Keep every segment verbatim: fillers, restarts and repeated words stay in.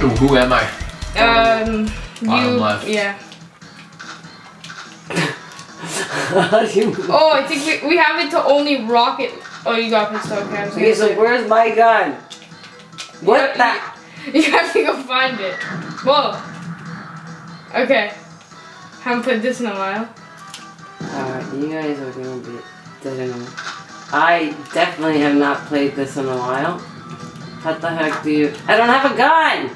Ooh, who am I? Um, Bottom you, left. Yeah. Oh, I think we, we have it to only rocket. Oh, you got pissed off. Okay, okay, so where's my gun? What the? You, you have to go find it. Whoa. Okay. Haven't played this in a while. Alright, you guys are gonna be. Doesn't know. I definitely have not played this in a while. What the heck do you. I don't have a gun!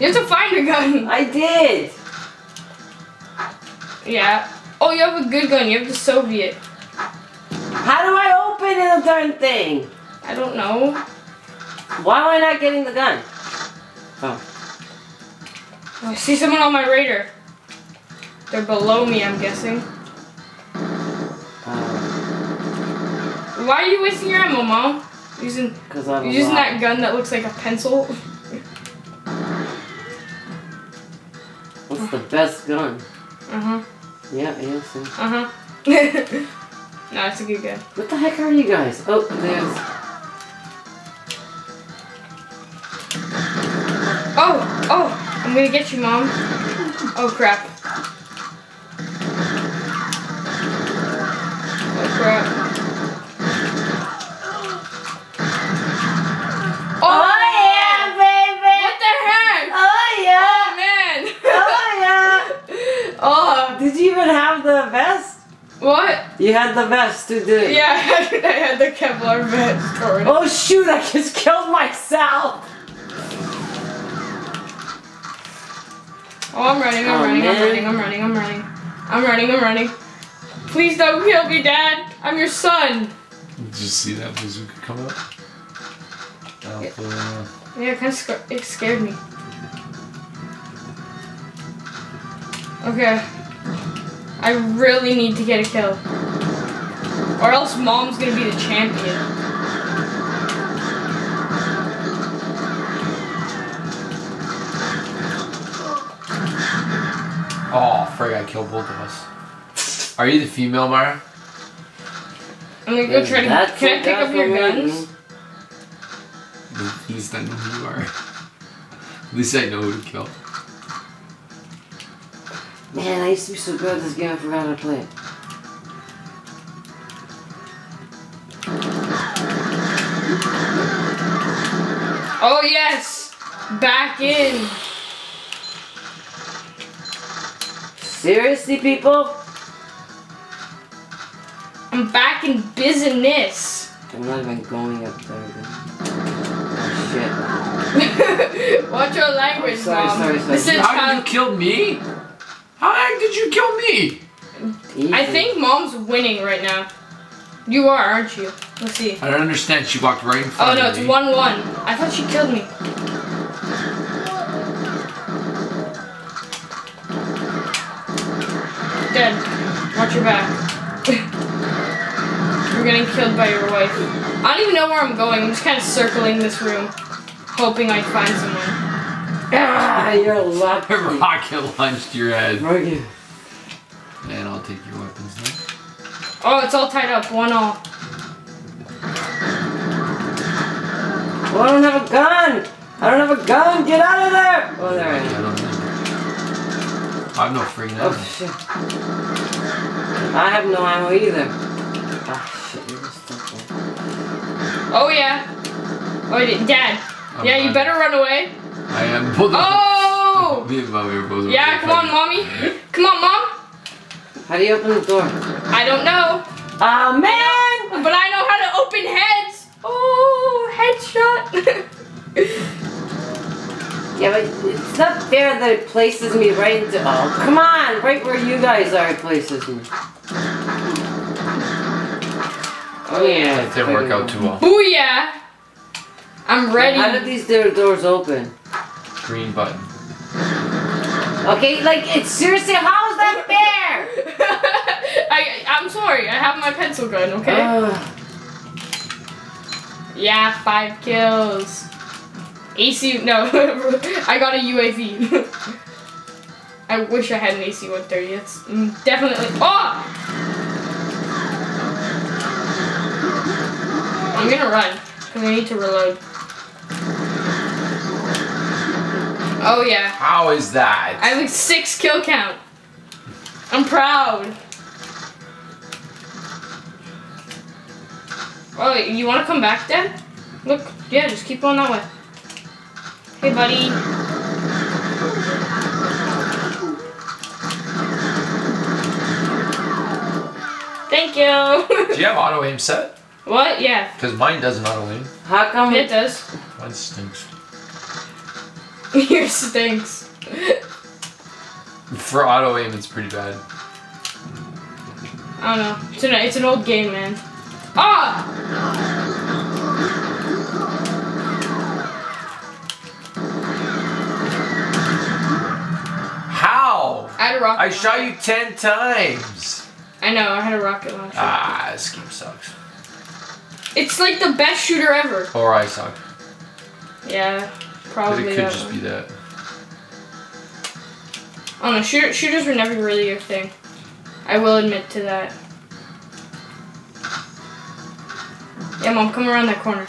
You have to find a gun! I did! Yeah. Oh, you have a good gun. You have the Soviet. How do I open the darn thing? I don't know. Why am I not getting the gun? Oh. Oh, I see someone on my radar. They're below me, I'm guessing. Um, Why are you wasting your ammo, Mom? Using, you're using that gun that looks like a pencil. What's the best gun? Uh-huh. Yeah, yeah, so. Uh-huh. No, it's a good gun. What the heck are you guys? Oh, there's... Oh! Oh! I'm gonna get you, Mom. Oh, crap. Oh, crap. Oh, oh yeah, baby! What the heck? Oh, yeah! Oh, man! Oh, yeah! Oh! Did you even have the vest? What? You had the vest to do it. Yeah, I had the Kevlar vest already. Oh shoot, I just killed myself! Oh, I'm running, I'm oh, running, man. I'm running, I'm running, I'm running. I'm running, I'm running. Please don't kill me, Dad! I'm your son! Did you see that bazooka come up? Alpha. Yeah, it kind of sc it scared me. Okay. I really need to get a kill. Or else Mom's gonna be the champion. Oh, frig, I killed both of us. Are you the female, Mara? I'm gonna go try to. Can I pick up your guns? At least I know who you are. At least I know who to kill. Man, I used to be so good at this game, I forgot how to play it. Oh yes! Back in! Seriously, people? I'm back in business! I'm not even going up there again. Oh shit. Watch your language, oh, sorry, Mom. Sorry, sorry, sorry. How did you kill me? How the heck did you kill me? Easy. I think Mom's winning right now. You are, aren't you? Let's see. I don't understand. She walked right in front of me. Oh no, it's one one. I thought she killed me. Dead. Watch your back. You're getting killed by your wife. I don't even know where I'm going. I'm just kind of circling this room, hoping I find someone. Ah, you're lucky. A rocket launched your head. Rocket. Man, I'll take your weapons now. Oh, it's all tied up. One all. Oh, I don't have a gun. I don't have a gun. Get out of there. Oh, there I am. I have no free now. Oh, shit. I have no ammo either. Ah, shit. You're stuck there. Oh, yeah. Oh, Dad. I'm yeah, you better run away. I am. Both oh! Me and Mommy are both. Yeah, come on, Mommy. Come on, Mom. How do you open the door? I don't know. Ah, uh, man! But I know how to open heads. Oh, headshot. Yeah, but it's not fair that it places me right into. Oh, come on, right where you guys are, it places me. Oh yeah. That didn't work out too well. Booyah! I'm ready. How did these doors open? Green button. Okay, like, it's seriously, how is that fair? I, I'm sorry, I have my pencil gun, okay? Uh. Yeah, five kills. A C, no, I got a U A V. I wish I had an A C one thirty, it's definitely, oh! I'm gonna run, because I need to reload. Oh yeah. How is that? I have six kill count. I'm proud. Oh, you want to come back then? Look, yeah, just keep going that way. Hey, buddy. Thank you. Do you have auto aim set? What? Yeah. Because mine doesn't auto aim. How come it does? Mine stinks. Yours stinks. For auto aim, it's pretty bad. I don't know. It's an, it's an old game, man. Ah! How? I had a rocket. I launch. Shot you ten times. I know. I had a rocket launcher. Ah, this game sucks. It's like the best shooter ever. Or I suck. Yeah, probably. But it could that just one. be that. I don't know. Shooter, shooters were never really your thing. I will admit to that. Yeah, Mom, come around that corner.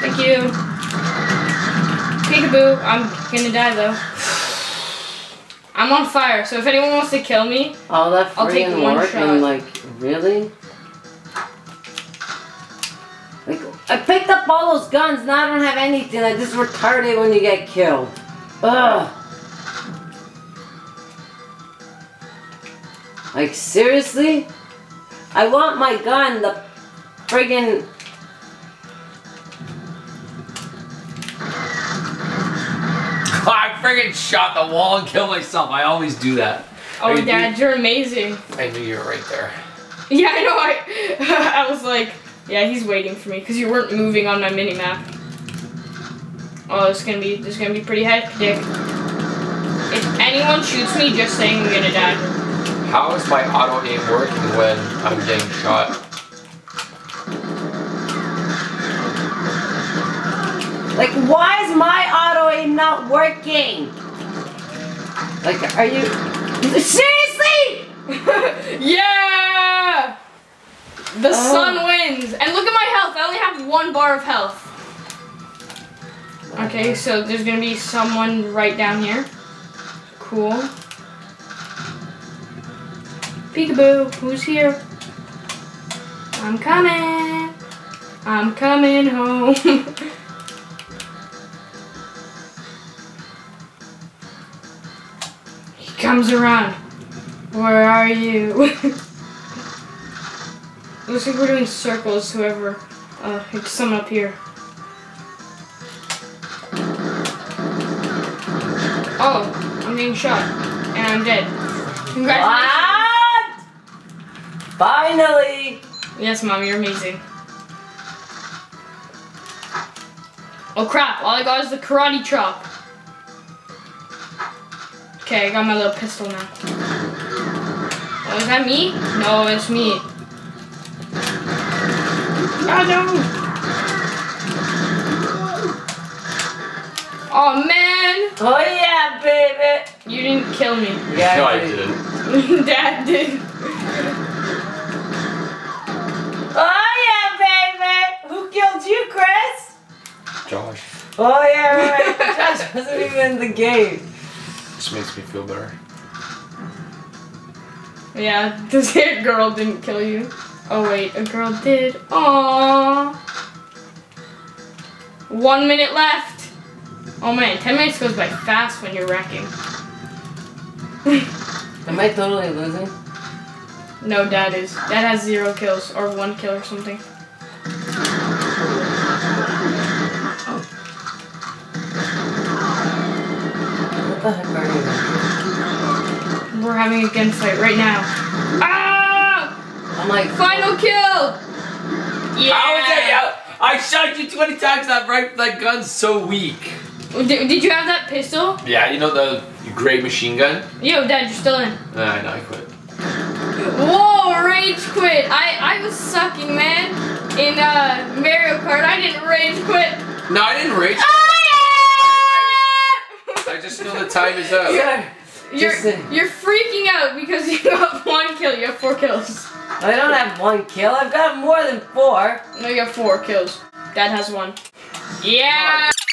Thank you. Peekaboo. I'm gonna die though. I'm on fire, so if anyone wants to kill me, all that I'll take one work shot. And like, really? Like, I picked up all those guns. Now I don't have anything. I just retarded when you get killed. Ugh. Like, seriously? I want my gun. The friggin' I friggin' shot the wall and killed myself. I always do that. Oh, I Dad, do... you're amazing. I knew you were right there. Yeah, I know. I I was like, yeah, he's waiting for me because you weren't moving on my mini map. Oh, it's gonna be this is gonna be pretty hectic. If anyone shoots me, just saying I'm gonna die. How is my auto aim working when I'm getting shot? Like, why is my auto aim not working? Like, are you seriously? Yeah! The oh. sun wins. And look at my health. I only have one bar of health. Okay, so there's gonna be someone right down here. Cool. Peekaboo, who's here? I'm coming. I'm coming home. Comes around. Where are you? Looks like we're doing circles, whoever. Uh, it's someone up here. Oh, I'm being shot. And I'm dead. Congratulations. What? Finally! Yes, Mom, you're amazing. Oh crap, all I got is the karate chop. Okay, I got my little pistol now. Oh, is that me? No, it's me. Oh, no. Oh, man. Oh, yeah, baby. You didn't kill me. Yeah, no, I did. Dad did. Oh, yeah, baby. Who killed you, Chris? Josh. Oh, yeah, right. Josh wasn't even in the game. This makes me feel better. Yeah, this hit girl didn't kill you. Oh wait, a girl did. Aww. One minute left. Oh man, ten minutes goes by fast when you're wrecking. Am I totally losing? No, Dad is. Dad has zero kills or one kill or something. What the heck are you? We're having a gunfight right now. Ah! I'm like, final kill! Yeah! I, I shot you twenty times, that right, that gun's so weak. Did, did you have that pistol? Yeah, you know the gray machine gun? Yo, Dad, you're still in. Uh, I know, I quit. Whoa, rage quit! I, I was sucking, man. In uh, Mario Kart, I didn't rage quit. No, I didn't rage quit. Ah! I just know the time is up. Yeah. You're, you're freaking out because you have one kill. You have four kills. I don't have one kill. I've got more than four. No, you have four kills. Dad has one. Yeah! Oh.